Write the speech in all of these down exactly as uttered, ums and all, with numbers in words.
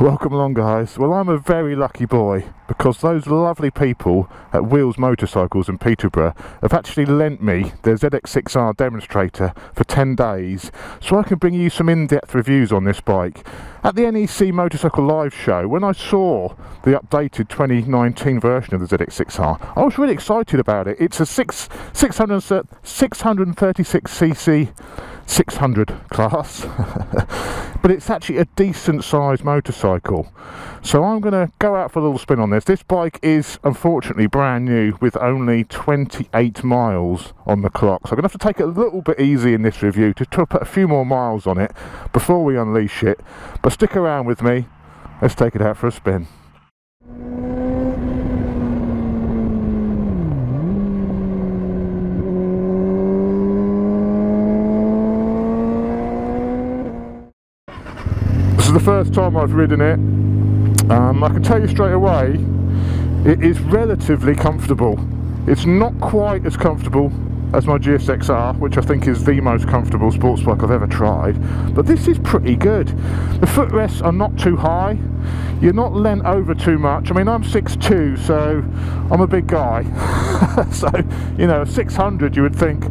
Welcome along, guys. Well, I'm a very lucky boy because those lovely people at Wheels Motorcycles in Peterborough have actually lent me their Z X six R demonstrator for ten days, so I can bring you some in-depth reviews on this bike. At the N E C Motorcycle Live Show, when I saw the updated twenty nineteen version of the Z X six R, I was really excited about it. It's a six, six hundred, six thirty-six c c six hundred class, but it's actually a decent sized motorcycle. So I'm going to go out for a little spin on this. This bike is unfortunately brand new with only twenty-eight miles on the clock. So I'm going to have to take it a little bit easy in this review to try to put a few more miles on it before we unleash it. But stick around with me. Let's take it out for a spin. This is the first time I've ridden it. um, I can tell you straight away, it is relatively comfortable. It's not quite as comfortable as my G S X R, which I think is the most comfortable sports bike I've ever tried, but this is pretty good. The footrests are not too high, you're not leant over too much. I mean, I'm six two, so I'm a big guy. So, you know, a six hundred you would think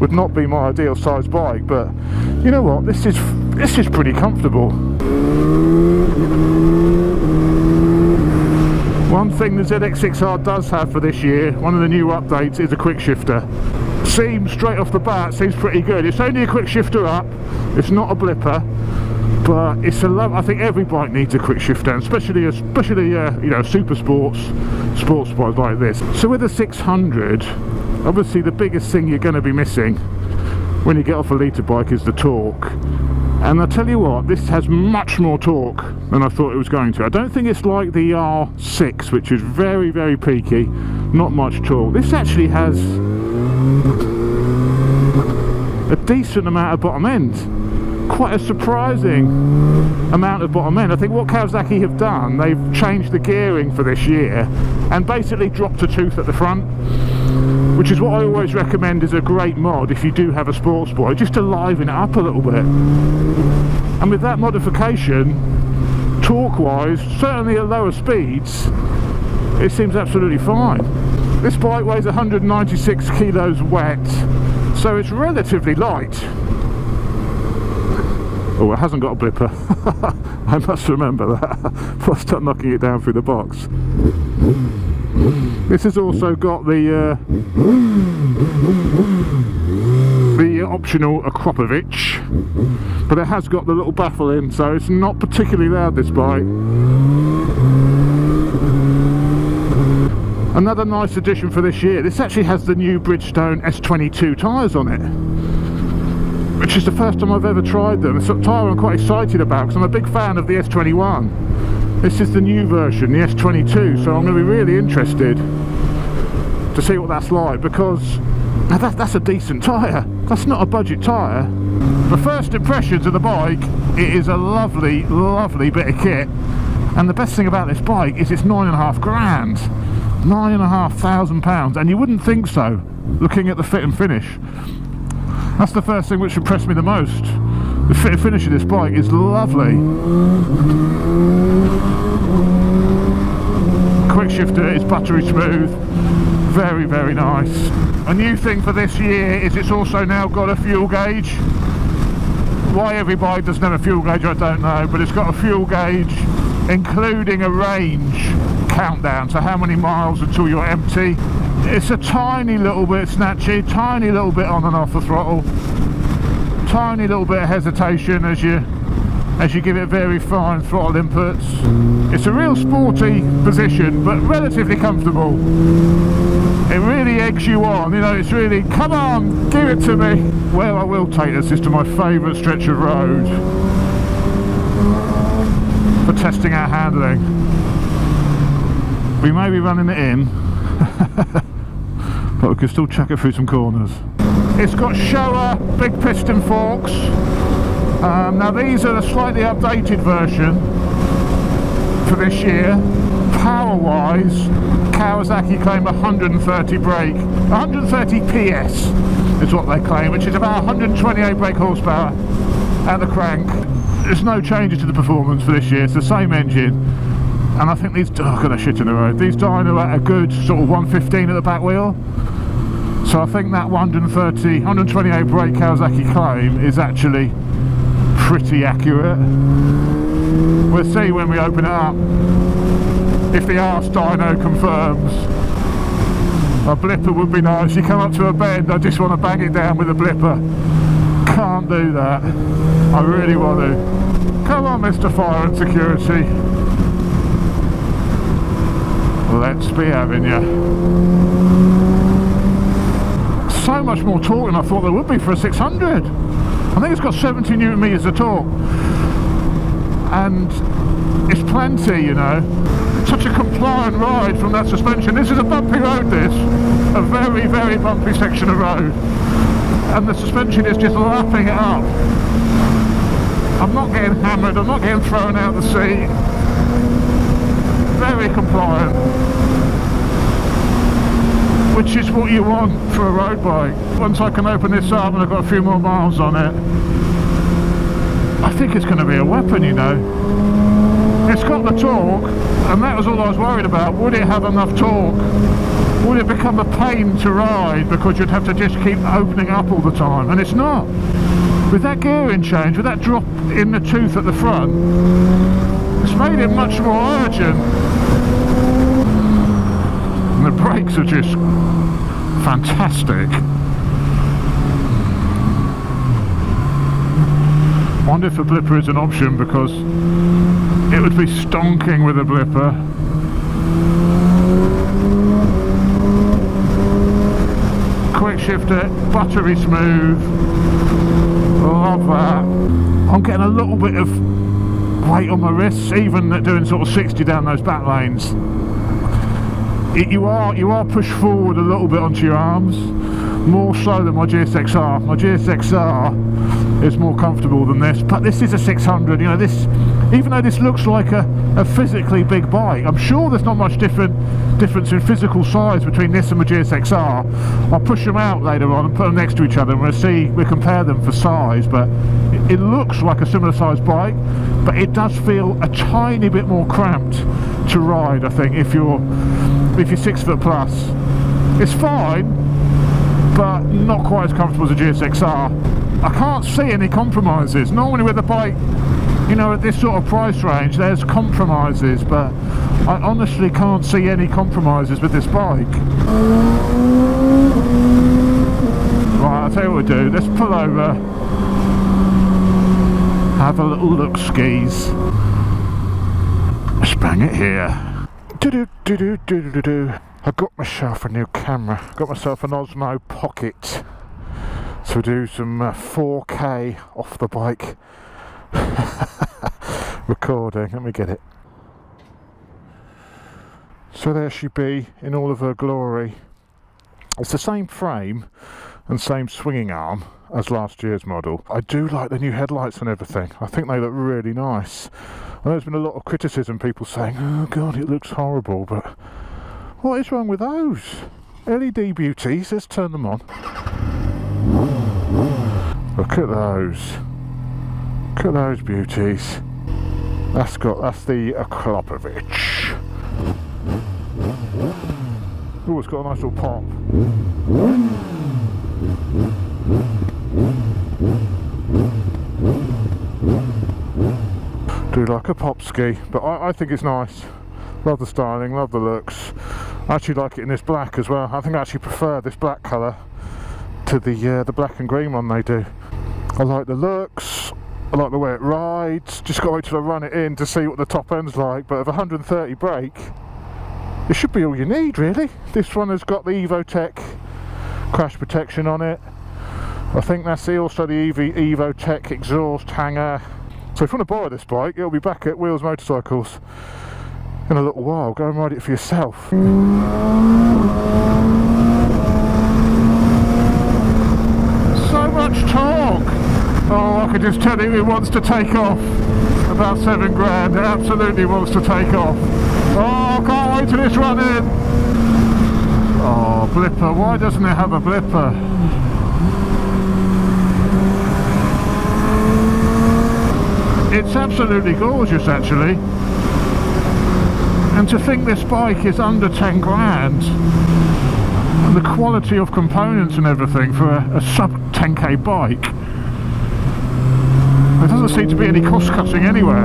would not be my ideal size bike, but you know what, this is this is pretty comfortable. One thing the Z X six R does have for this year, one of the new updates, is a quick shifter. Seems straight off the bat, seems pretty good. It's only a quick shifter up, it's not a blipper, but it's a love. I think every bike needs a quick shifter, and especially especially uh, you know, super sports sports bikes like this. So with a six hundred, obviously the biggest thing you're going to be missing when you get off a litre bike is the torque. And I tell you what, this has much more torque than I thought it was going to. I don't think it's like the R six, which is very, very peaky, not much torque. This actually has a decent amount of bottom end, quite a surprising amount of bottom end. I think what Kawasaki have done, they've changed the gearing for this year and basically dropped a tooth at the front, which is what I always recommend is a great mod if you do have a sports bike, just to liven it up a little bit. And with that modification, torque wise, certainly at lower speeds, it seems absolutely fine. This bike weighs one hundred ninety-six kilos wet, so it's relatively light. Oh, it hasn't got a blipper. I must remember that before I start knocking it down through the box. This has also got the uh, the optional Akrapovic, but it has got the little baffle in, so it's not particularly loud, this bike. Another nice addition for this year, this actually has the new Bridgestone S twenty-two tyres on it, which is the first time I've ever tried them. It's a tyre I'm quite excited about because I'm a big fan of the S twenty-one. This is the new version, the S twenty-two, so I'm going to be really interested to see what that's like, because that, that's a decent tyre. That's not a budget tyre. The first impressions of the bike, it is a lovely, lovely bit of kit. And the best thing about this bike is it's nine and a half grand. Nine and a half thousand pounds. And you wouldn't think so, looking at the fit and finish. That's the first thing which impressed me the most. The fit and finish of this bike is lovely. Quick shifter is buttery smooth, very, very nice. A new thing for this year is it's also now got a fuel gauge. Why every bike doesn't have a fuel gauge, I don't know, but it's got a fuel gauge including a range countdown, so how many miles until you're empty. It's a tiny little bit snatchy, tiny little bit on and off the throttle. Tiny little bit of hesitation as you as you give it very fine throttle inputs. It's a real sporty position, but relatively comfortable. It really eggs you on, you know, it's really, come on, give it to me. Where I will take this is to my favourite stretch of road for testing our handling. We may be running it in, but we can still chuck it through some corners. It's got Showa big piston forks. Um, now these are the slightly updated version for this year. Power wise, Kawasaki claim one hundred thirty brake, one hundred thirty P S is what they claim, which is about one hundred twenty-eight brake horsepower at the crank. there's no changes to the performance for this year. It's the same engine, and I think these, oh god, I shit in the road. These dyno at a good sort of one fifteen at the back wheel. So I think that one thirty, one twenty-eight brake Kawasaki claim is actually pretty accurate. We'll see when we open it up if the arse dyno confirms. A blipper would be nice. You come up to a bend, I just want to bang it down with a blipper. Can't do that. I really want to. Come on, Mister Fire and Security. Let's be having you. So much more torque than I thought there would be for a six hundred. I think it's got seventy newton meters of torque, and it's plenty, you know. Such a compliant ride from that suspension. This is a bumpy road, this, a very, very bumpy section of road, and the suspension is just lapping it up. I'm not getting hammered, I'm not getting thrown out the seat. Very compliant, which is what you want for a road bike. Once I can open this up and I've got a few more miles on it, I think it's going to be a weapon, you know. It's got the torque, and that was all I was worried about. Would it have enough torque? Would it become a pain to ride because you'd have to just keep opening up all the time? And it's not. With that gearing change, with that drop in the tooth at the front, it's made it much more urgent. The brakes are just fantastic. I wonder if a blipper is an option, because it would be stonking with a blipper. Quick shifter, buttery smooth. Love that. I'm getting a little bit of weight on my wrists, even at doing sort of sixty down those back lanes. It, you are you are pushed forward a little bit onto your arms, more so than my G S X R. My G S X R is more comfortable than this, but this is a six hundred. You know, this, even though this looks like a, a physically big bike, I'm sure there's not much different difference in physical size between this and my G S X R. I'll push them out later on and put them next to each other, and we'll see, we'll compare them for size. But it, it looks like a similar size bike, but it does feel a tiny bit more cramped to ride, I think, if you're if you're six foot plus. It's fine, but not quite as comfortable as a G S X R. I can't see any compromises. Normally with a bike, you know, at this sort of price range, there's compromises, but I honestly can't see any compromises with this bike. Right, I'll tell you what we'll do. Let's pull over, have a little look, skis. Let's bang it here. Do, do, do, do, do, do. I got myself a new camera. I got myself an Osmo Pocket to do some uh, four K off the bike recording. Let me get it. So there she be in all of her glory. It's the same frame and same swinging arm as last year's model. I do like the new headlights and everything. I think they look really nice. I know there's been a lot of criticism, people saying, oh god, it looks horrible, but what is wrong with those? L E D beauties, let's turn them on. Look at those. Look at those beauties. That's got, that's the Akrapovic. Oh, it's got a nice little pop. Do like a pop ski, but I, I think it's nice. Love the styling, love the looks. I actually like it in this black as well. I think I actually prefer this black colour to the uh, the black and green one they do. I like the looks, I like the way it rides. Just gotta wait till I run it in to see what the top end's like, but of one thirty brake, it should be all you need really. This one has got the EvoTech crash protection on it. I think that's the, also the EvoTech exhaust hanger. So if you want to borrow this bike, it'll be back at Wheels Motorcycles in a little while. Go and ride it for yourself. So much torque! Oh, I could just tell you, it wants to take off. About seven grand, it absolutely wants to take off. Oh, I can't wait till it's running! Oh, blipper, why doesn't it have a blipper? it's absolutely gorgeous actually. And to think this bike is under ten grand, and the quality of components and everything for a, a sub ten K bike, there doesn't seem to be any cost cutting anywhere.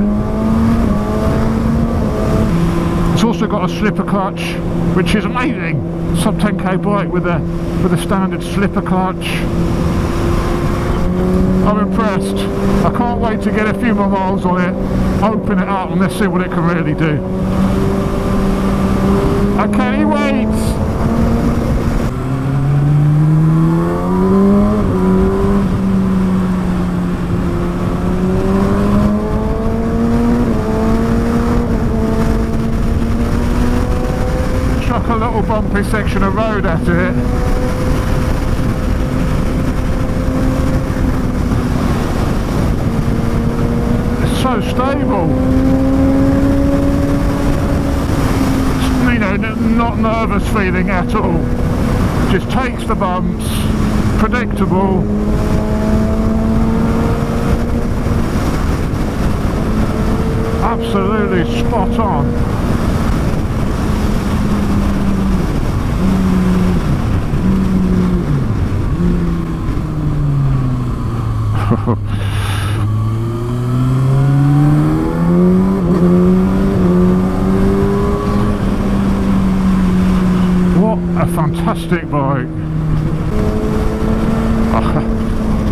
It's also got a slipper clutch, which is amazing. Sub ten K bike with a with a standard slipper clutch. I'm impressed. I can't wait to get a few more miles on it, open it up, and let's see what it can really do. I can't wait. Bumpy section of road at it. It's so stable. It's, you know, not nervous feeling at all. Just takes the bumps, predictable. Absolutely spot on. What a fantastic bike.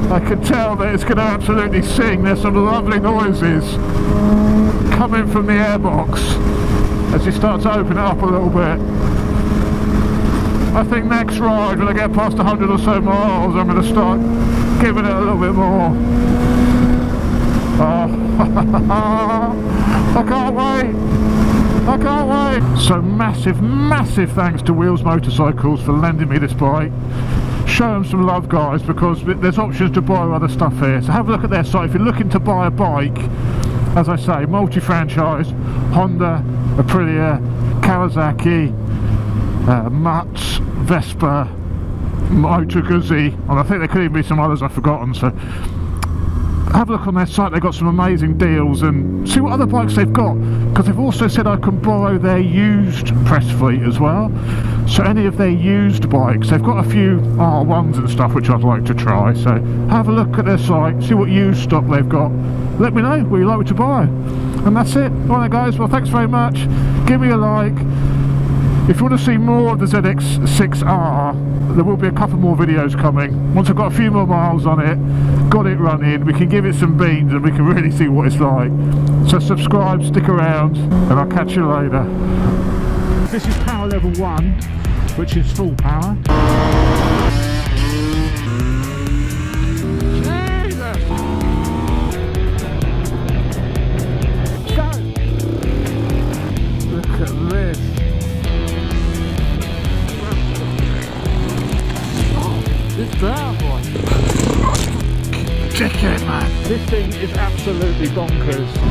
I can tell that it's going to absolutely sing. There's some lovely noises coming from the airbox as you start to open it up a little bit. I think next ride, when I get past a hundred or so miles, I'm going to start giving it a little bit more. Oh. I can't wait! I can't wait! So massive, massive thanks to Wheels Motorcycles for lending me this bike. Show them some love, guys, because there's options to buy other stuff here. So have a look at their site if you're looking to buy a bike. As I say, multi-franchise, Honda, Aprilia, Kawasaki, Uh, Mutt's, Vespa, Moto Guzzi, and I think there could even be some others I've forgotten. So have a look on their site, they've got some amazing deals, and see what other bikes they've got, because they've also said I can borrow their used press fleet as well. So any of their used bikes, they've got a few R ones and stuff which I'd like to try, so have a look at their site, see what used stock they've got, let me know what you'd like me to buy. And that's it. Alright guys, well thanks very much, give me a like. If you want to see more of the Z X six R, there will be a couple more videos coming. Once I've got a few more miles on it, got it running, we can give it some beans and we can really see what it's like. So subscribe, stick around, and I'll catch you later. This is power level one, which is full power. Jesus! Go! Look at this. This down, boy. Check it, man. This thing is absolutely bonkers.